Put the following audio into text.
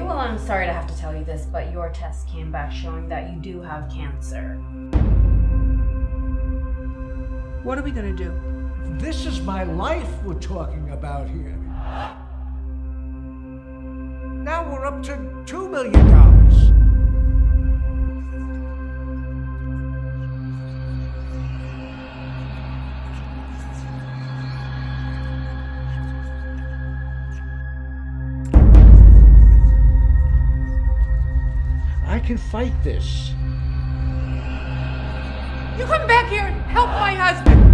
Okay, well, I'm sorry to have to tell you this, but your test came back showing that you do have cancer. What are we gonna do? This is my life we're talking about here. Now we're up to $2 million. I can fight this. You come back here and help my husband!